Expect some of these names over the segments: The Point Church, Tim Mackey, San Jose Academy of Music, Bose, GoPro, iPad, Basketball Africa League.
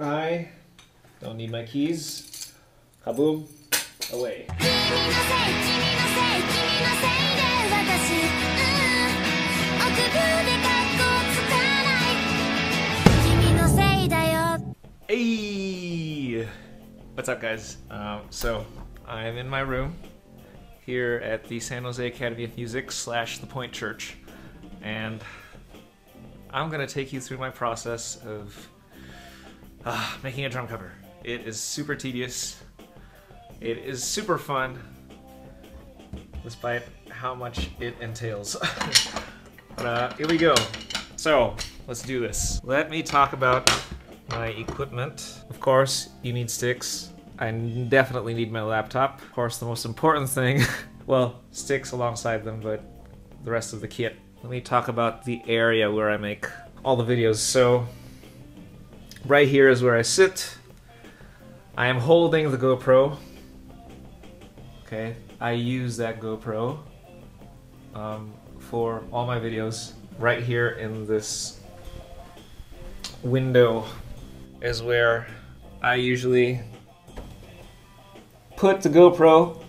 I don't need my keys. Kaboom. Away. Hey! What's up, guys? So I'm in my room here at the San Jose Academy of Music / The Point Church, and I'm gonna take you through my process of making a drum cover. It is super tedious. It is super fun, despite how much it entails. But here we go. So let's do this. Let me talk about my equipment. Of course, you need sticks. I definitely need my laptop. Of course, the most important thing, well, sticks alongside them, but the rest of the kit. Let me talk about the area where I make all the videos. So right here is where I sit. I am holding the GoPro. Okay, I use that GoPro for all my videos. Right here in this window is where I usually put the GoPro,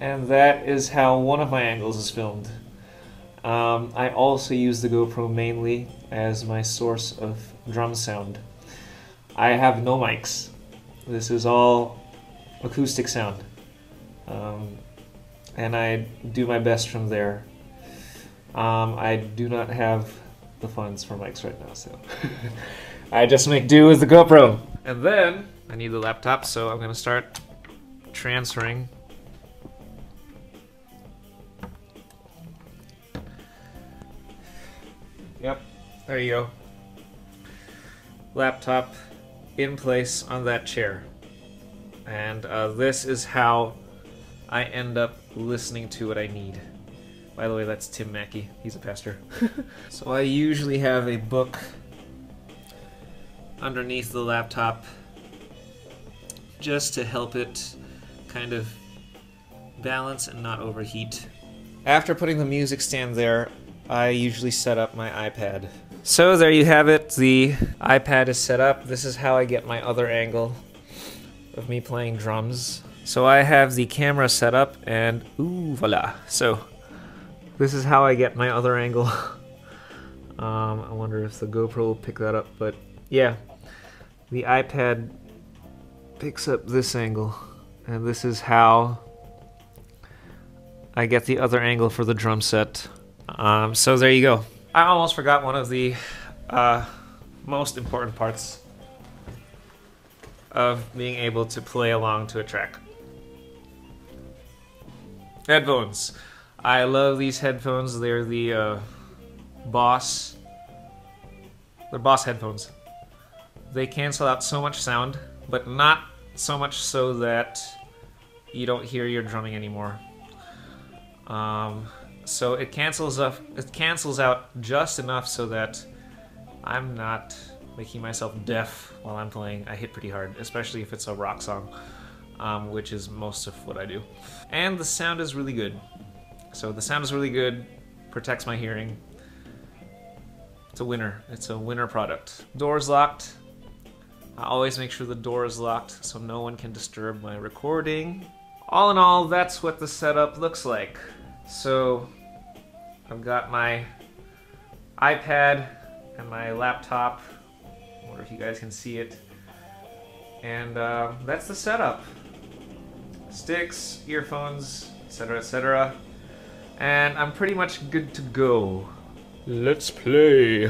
and that is how one of my angles is filmed. I also use the GoPro mainly as my source of drum sound. I have no mics. This is all acoustic sound. And I do my best from there. I do not have the funds for mics right now, so I just make do with the GoPro. And then I need the laptop, so I'm gonna start transferring . Yep, there you go. Laptop in place on that chair, and this is how I end up listening to what I need. By the way, that's Tim Mackey. He's a pastor. So I usually have a book underneath the laptop just to help it kind of balance and not overheat. After putting the music stand there, I usually set up my iPad. So there you have it. The iPad is set up. This is how I get my other angle of me playing drums. So I have the camera set up, and ooh, voila. So this is how I get my other angle. I wonder if the GoPro will pick that up, but yeah, the iPad picks up this angle, and this is how I get the other angle for the drum set. So there you go. I almost forgot one of the most important parts of being able to play along to a track. Headphones. I love these headphones. They're the Bose. They're Bose headphones. They cancel out so much sound, but not so much so that you don't hear your drumming anymore. So it cancels out just enough so that I'm not making myself deaf while I'm playing. I hit pretty hard, especially if it's a rock song, which is most of what I do. And the sound is really good. So the sound is really good, protects my hearing. It's a winner. It's a winner product. Door's locked. I always make sure the door is locked so no one can disturb my recording. All in all, that's what the setup looks like. So I've got my iPad and my laptop. I wonder if you guys can see it. And that's the setup. Sticks, earphones, etc., etc. And I'm pretty much good to go. Let's play.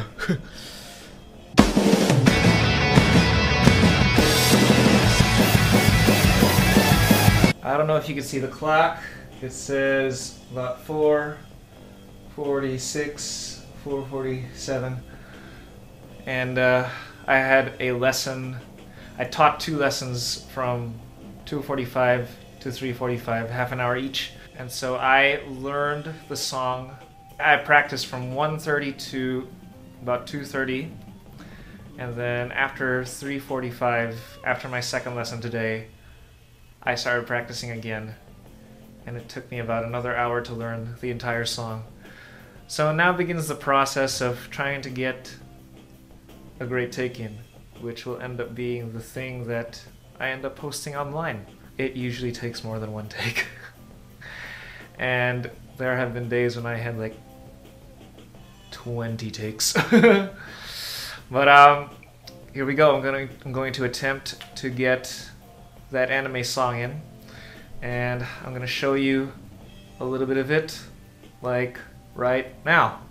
I don't know if you can see the clock. It says about 4:46, 4:47. And I had a lesson. I taught two lessons from 2:45 to 3:45, half an hour each. And so I learned the song. I practiced from 1:30 to about 2:30. And then after 3:45, after my second lesson today, I started practicing again. And it took me about another hour to learn the entire song. So now begins the process of trying to get a great take in. which will end up being the thing that I end up posting online. It usually takes more than one take. And there have been days when I had like 20 takes. But here we go. I'm going to attempt to get that anime song in, and I'm going to show you a little bit of it, like, right now.